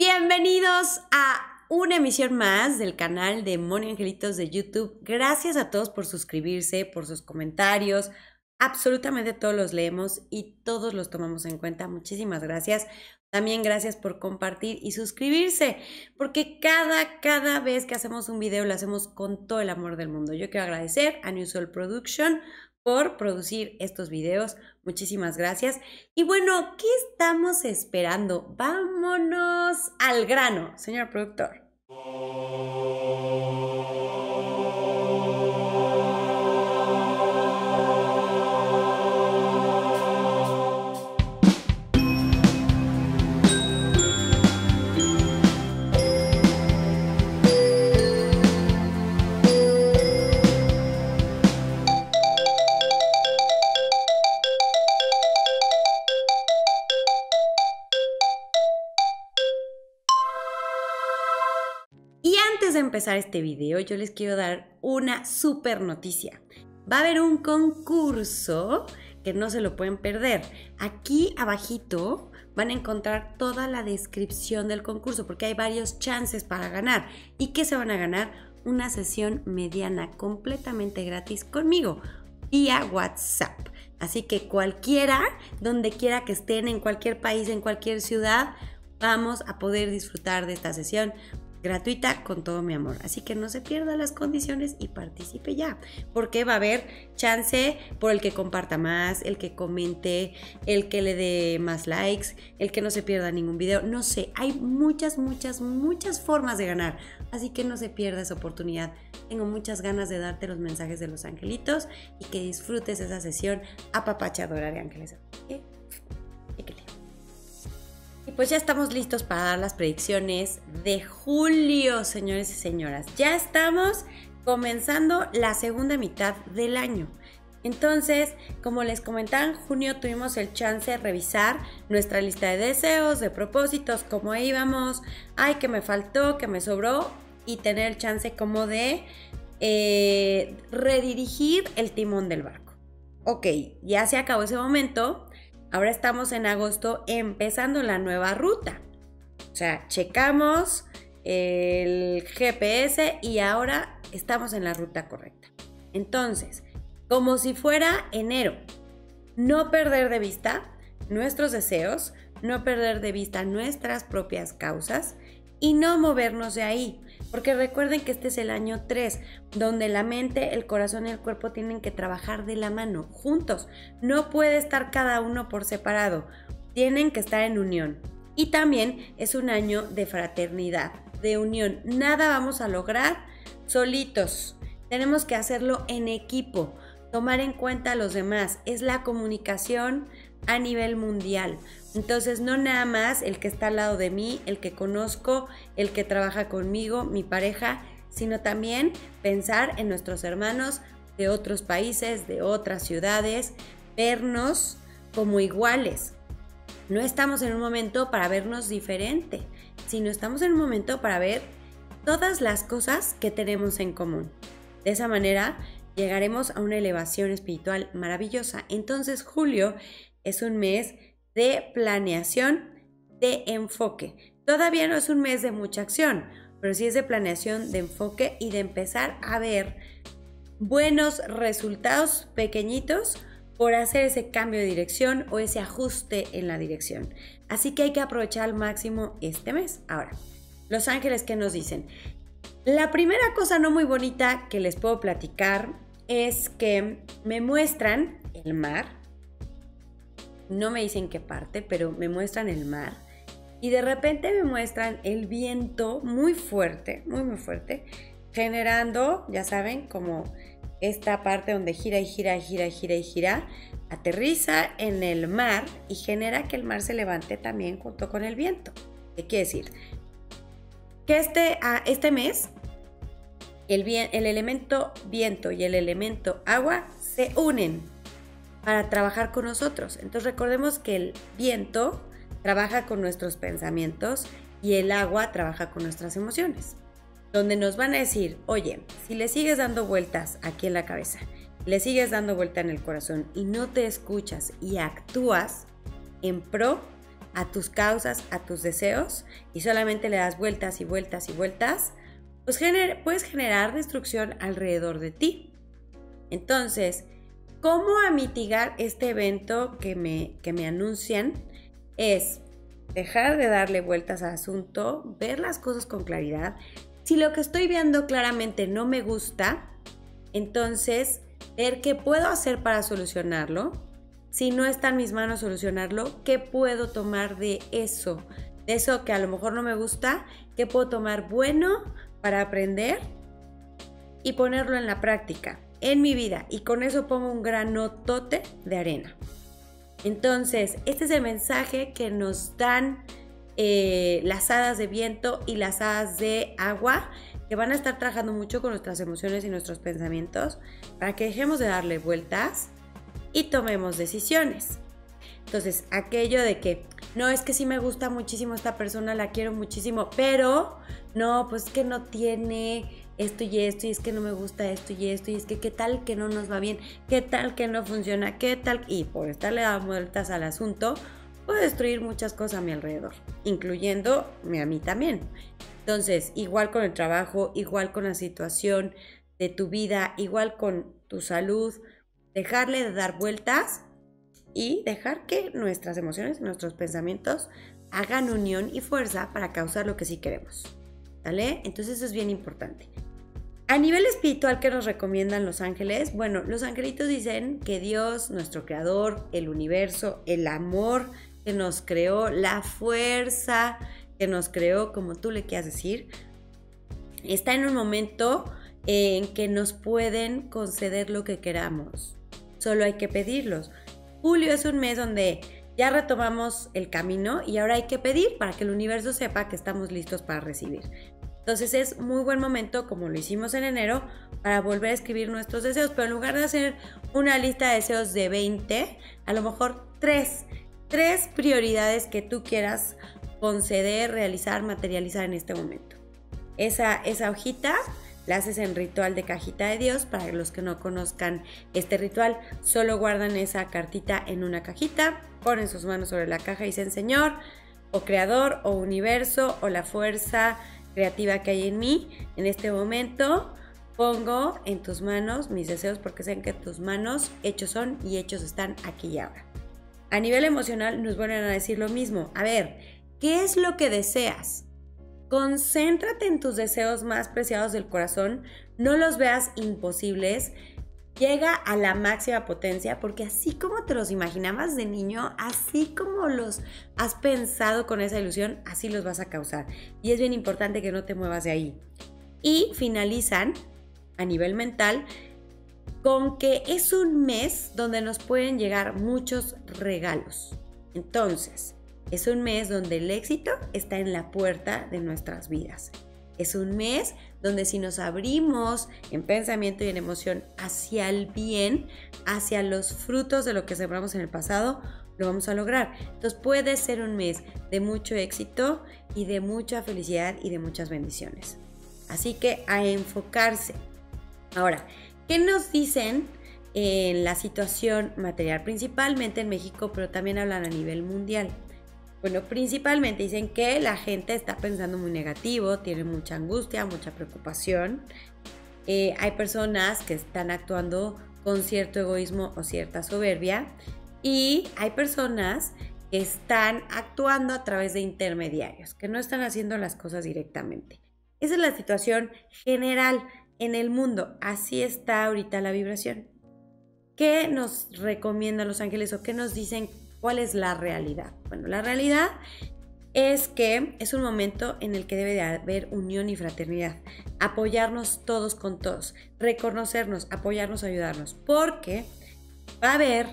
Bienvenidos a una emisión más del canal de Moni Angelitos de YouTube. Gracias a todos por suscribirse, por sus comentarios. Absolutamente todos los leemos y todos los tomamos en cuenta. Muchísimas gracias. También gracias por compartir y suscribirse, porque cada vez que hacemos un video lo hacemos con todo el amor del mundo. Yo quiero agradecer a New Soul Production por producir estos videos. Muchísimas gracias. Y bueno, ¿qué estamos esperando? Vámonos al grano, señor productor. Empezar este video, yo les quiero dar una súper noticia. Va a haber un concurso que no se lo pueden perder. Aquí abajito van a encontrar toda la descripción del concurso, porque hay varios chances para ganar. ¿Y qué se van a ganar? Una sesión mediana completamente gratis conmigo vía WhatsApp. Así que cualquiera, donde quiera que estén, en cualquier país, en cualquier ciudad, vamos a poder disfrutar de esta sesión gratuita con todo mi amor. Así que no se pierdan las condiciones y participe ya, porque va a haber chance por el que comparta más, el que comente, el que le dé más likes, el que no se pierda ningún video. No sé, hay muchas formas de ganar, así que no se pierda esa oportunidad. Tengo muchas ganas de darte los mensajes de los angelitos y que disfrutes esa sesión apapachadora de ángeles. ¿Okay? Y pues ya estamos listos para dar las predicciones de julio, señores y señoras. Ya estamos comenzando la segunda mitad del año. Entonces, como les comentaba, en junio tuvimos el chance de revisar nuestra lista de deseos, de propósitos, cómo íbamos, ay, que me faltó, que me sobró, y tener el chance como de redirigir el timón del barco. Ok, ya se acabó ese momento. Ahora estamos en agosto empezando la nueva ruta. O sea, checamos el GPS y ahora estamos en la ruta correcta. Entonces, como si fuera enero, no perder de vista nuestros deseos, no perder de vista nuestras propias causas y no movernos de ahí. Porque recuerden que este es el año 3, donde la mente, el corazón y el cuerpo tienen que trabajar de la mano, juntos. No puede estar cada uno por separado, tienen que estar en unión. Y también es un año de fraternidad, de unión. Nada vamos a lograr solitos, tenemos que hacerlo en equipo, tomar en cuenta a los demás. Es la comunicación a nivel mundial. Entonces, no nada más el que está al lado de mí, el que conozco, el que trabaja conmigo, mi pareja, sino también pensar en nuestros hermanos de otros países, de otras ciudades, vernos como iguales. No estamos en un momento para vernos diferente, sino estamos en un momento para ver todas las cosas que tenemos en común. De esa manera llegaremos a una elevación espiritual maravillosa. Entonces, julio es un mes de planeación, de enfoque. Todavía no es un mes de mucha acción, pero sí es de planeación, de enfoque y de empezar a ver buenos resultados pequeñitos por hacer ese cambio de dirección o ese ajuste en la dirección. Así que hay que aprovechar al máximo este mes. Ahora, los ángeles, ¿qué nos dicen? La primera cosa no muy bonita que les puedo platicar es que me muestran el mar. No me dicen qué parte, pero me muestran el mar y de repente me muestran el viento muy fuerte, muy fuerte, generando, ya saben, como esta parte donde gira y gira y gira y gira y gira, aterriza en el mar y genera que el mar se levante también junto con el viento. ¿Qué quiere decir? Que este mes el elemento viento y el elemento agua se unen para trabajar con nosotros. Entonces, recordemos que el viento trabaja con nuestros pensamientos y el agua trabaja con nuestras emociones, donde nos van a decir, oye, si le sigues dando vueltas aquí en la cabeza, le sigues dando vuelta en el corazón y no te escuchas y actúas en pro a tus causas, a tus deseos, y solamente le das vueltas y vueltas y vueltas, pues puedes generar destrucción alrededor de ti. Entonces, ¿cómo a mitigar este evento que me anuncian? Es dejar de darle vueltas al asunto, ver las cosas con claridad. Si lo que estoy viendo claramente no me gusta, entonces ver qué puedo hacer para solucionarlo. Si no está en mis manos solucionarlo, ¿qué puedo tomar de eso? De eso que a lo mejor no me gusta, ¿qué puedo tomar bueno para aprender y ponerlo en la práctica, en mi vida? Y con eso pongo un granotote de arena. Entonces, este es el mensaje que nos dan las hadas de viento y las hadas de agua, que van a estar trabajando mucho con nuestras emociones y nuestros pensamientos para que dejemos de darle vueltas y tomemos decisiones. Entonces, aquello de que, no, es que sí me gusta muchísimo esta persona, la quiero muchísimo, pero no, pues es que no tiene esto y esto, y es que no me gusta esto y esto, y es que qué tal que no nos va bien, qué tal que no funciona, qué tal, y por estarle dando vueltas al asunto, puedo destruir muchas cosas a mi alrededor, incluyéndome a mí también. Entonces, igual con el trabajo, igual con la situación de tu vida, igual con tu salud, dejarle de dar vueltas y dejar que nuestras emociones, nuestros pensamientos hagan unión y fuerza para causar lo que sí queremos, ¿vale? Entonces eso es bien importante. A nivel espiritual, ¿qué nos recomiendan los ángeles? Bueno, los angelitos dicen que Dios, nuestro creador, el universo, el amor que nos creó, la fuerza que nos creó, como tú le quieras decir, está en un momento en que nos pueden conceder lo que queramos. Solo hay que pedirlos. Julio es un mes donde ya retomamos el camino y ahora hay que pedir para que el universo sepa que estamos listos para recibir. Entonces es muy buen momento, como lo hicimos en enero, para volver a escribir nuestros deseos, pero en lugar de hacer una lista de deseos de 20, a lo mejor 3 prioridades que tú quieras conceder, realizar, materializar en este momento. Esa hojita la haces en ritual de cajita de Dios. Para los que no conozcan este ritual, solo guardan esa cartita en una cajita, ponen sus manos sobre la caja y dicen: Señor, o Creador, o Universo, o la fuerza creativa que hay en mí, en este momento pongo en tus manos mis deseos, porque sé que tus manos hechos son y hechos están aquí y ahora. A nivel emocional nos vuelven a decir lo mismo. A ver, ¿qué es lo que deseas? Concéntrate en tus deseos más preciados del corazón, no los veas imposibles, llega a la máxima potencia, porque así como te los imaginabas de niño, así como los has pensado con esa ilusión, así los vas a causar. Y es bien importante que no te muevas de ahí. Y finalizan a nivel mental con que es un mes donde nos pueden llegar muchos regalos. Entonces, es un mes donde el éxito está en la puerta de nuestras vidas. Es un mes donde si nos abrimos en pensamiento y en emoción hacia el bien, hacia los frutos de lo que sembramos en el pasado, lo vamos a lograr. Entonces puede ser un mes de mucho éxito y de mucha felicidad y de muchas bendiciones. Así que a enfocarse. Ahora, ¿qué nos dicen en la situación material? Principalmente en México, pero también hablan a nivel mundial. Bueno, principalmente dicen que la gente está pensando muy negativo, tiene mucha angustia, mucha preocupación. Hay personas que están actuando con cierto egoísmo o cierta soberbia, y hay personas que están actuando a través de intermediarios, que no están haciendo las cosas directamente. Esa es la situación general en el mundo. Así está ahorita la vibración. ¿Qué nos recomiendan los ángeles o qué nos dicen? ¿Cuál es la realidad? Bueno, la realidad es que es un momento en el que debe de haber unión y fraternidad, apoyarnos todos con todos, reconocernos, apoyarnos, ayudarnos, porque va a haber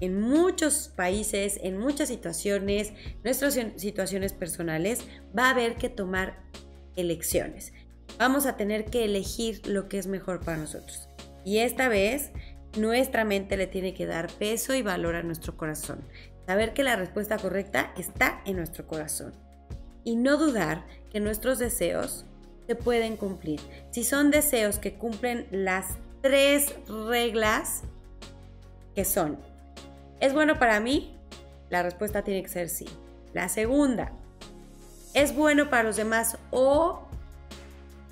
en muchos países, en muchas situaciones, nuestras situaciones personales, va a haber que tomar elecciones. Vamos a tener que elegir lo que es mejor para nosotros. Y esta vez nuestra mente le tiene que dar peso y valor a nuestro corazón. Saber que la respuesta correcta está en nuestro corazón. Y no dudar que nuestros deseos se pueden cumplir. Si son deseos que cumplen las 3 reglas que son: ¿es bueno para mí? La respuesta tiene que ser sí. La segunda, ¿es bueno para los demás o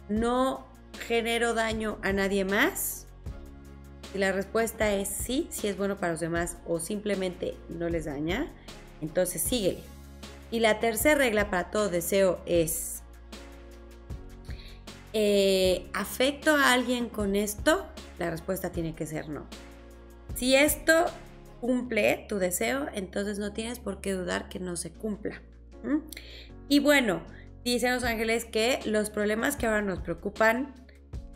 no genero daño a nadie más? Si la respuesta es sí, si es bueno para los demás o simplemente no les daña, entonces síguele. Y la tercera regla para todo deseo es, ¿afecto a alguien con esto? La respuesta tiene que ser no. Si esto cumple tu deseo, entonces no tienes por qué dudar que no se cumpla. ¿Mm? Y bueno, dicen los ángeles que los problemas que ahora nos preocupan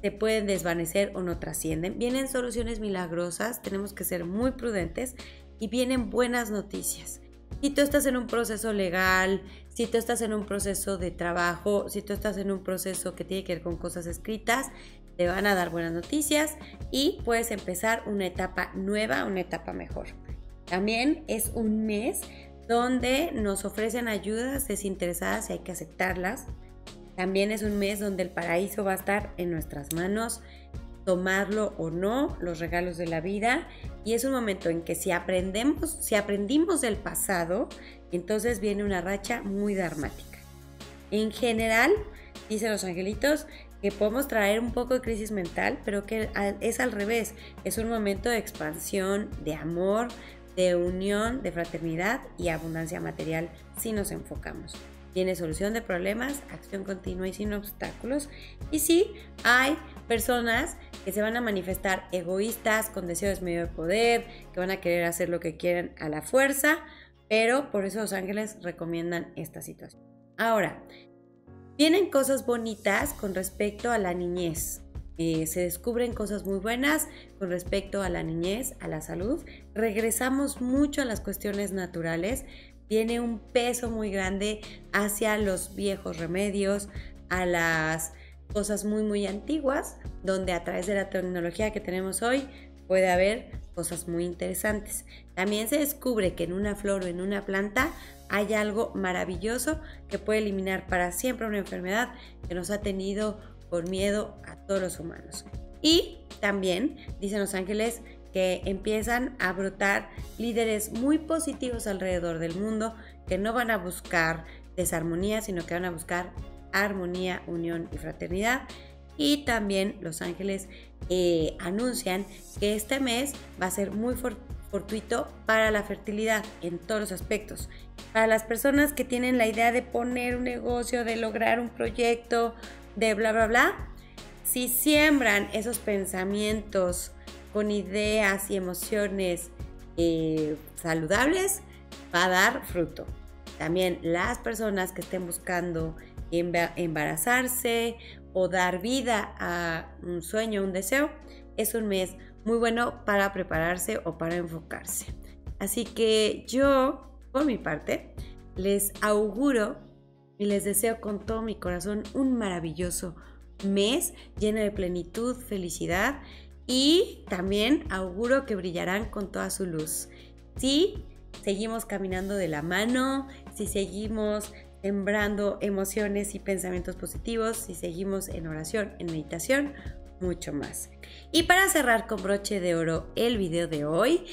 se pueden desvanecer o no trascienden. Vienen soluciones milagrosas, tenemos que ser muy prudentes y vienen buenas noticias. Si tú estás en un proceso legal, si tú estás en un proceso de trabajo, si tú estás en un proceso que tiene que ver con cosas escritas, te van a dar buenas noticias y puedes empezar una etapa nueva, una etapa mejor. También es un mes donde nos ofrecen ayudas desinteresadas y hay que aceptarlas. También es un mes donde el paraíso va a estar en nuestras manos, tomarlo o no, los regalos de la vida. Y es un momento en que si aprendimos del pasado, entonces viene una racha muy dharmática. En general, dicen los angelitos, que podemos traer un poco de crisis mental, pero que es al revés, es un momento de expansión, de amor, de unión, de fraternidad y abundancia material si nos enfocamos. Tiene solución de problemas, acción continua y sin obstáculos. Y sí, hay personas que se van a manifestar egoístas, con deseos medio de poder, que van a querer hacer lo que quieran a la fuerza, pero por eso los ángeles recomiendan esta situación. Ahora, vienen cosas bonitas con respecto a la niñez, se descubren cosas muy buenas con respecto a la niñez, a la salud, regresamos mucho a las cuestiones naturales, viene un peso muy grande hacia los viejos remedios, a las cosas muy muy antiguas, donde a través de la tecnología que tenemos hoy puede haber cosas muy interesantes. También se descubre que en una flor o en una planta hay algo maravilloso que puede eliminar para siempre una enfermedad que nos ha tenido por miedo a todos los humanos. Y también dicen los ángeles que empiezan a brotar líderes muy positivos alrededor del mundo que no van a buscar desarmonía, sino que van a buscar armonía, unión y fraternidad. Y también los ángeles anuncian que este mes va a ser muy fortuito para la fertilidad en todos los aspectos. Para las personas que tienen la idea de poner un negocio, de lograr un proyecto, de bla, bla, bla, si siembran esos pensamientos con ideas y emociones saludables, va a dar fruto. También las personas que estén buscando embarazarse o dar vida a un sueño, un deseo, es un mes muy bueno para prepararse o para enfocarse. Así que yo, por mi parte, les auguro y les deseo con todo mi corazón un maravilloso mes lleno de plenitud, felicidad, y también auguro que brillarán con toda su luz. Si seguimos caminando de la mano, si seguimos sembrando emociones y pensamientos positivos, si seguimos en oración, en meditación, mucho más. Y para cerrar con broche de oro el video de hoy,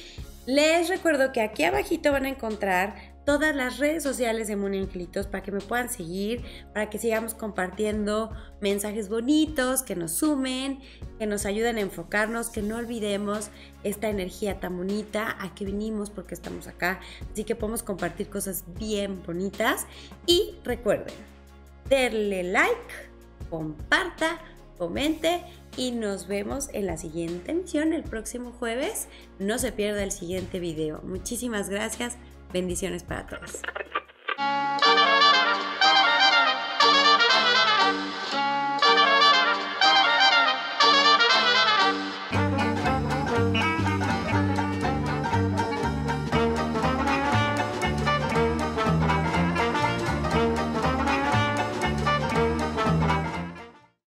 les recuerdo que aquí abajito van a encontrar todas las redes sociales de Moni Angelitos para que me puedan seguir, para que sigamos compartiendo mensajes bonitos, que nos sumen, que nos ayuden a enfocarnos, que no olvidemos esta energía tan bonita, a qué vinimos, porque estamos acá, así que podemos compartir cosas bien bonitas. Y recuerden, denle like, comparta, comente y nos vemos en la siguiente emisión el próximo jueves. No se pierda el siguiente video. Muchísimas gracias. Bendiciones para todos.